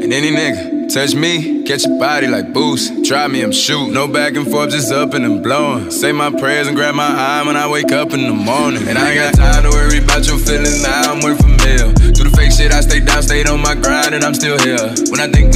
And any nigga touch me, catch your body like boost. Try me, I'm shooting. No back and forth, just up and I'm blowing. Say my prayers and grab my eye when I wake up in the morning. And I ain't got time to worry about your feelings now, I'm worth a meal. Through the fake shit, I stay down, stayed on my grind, and I'm still here. When I think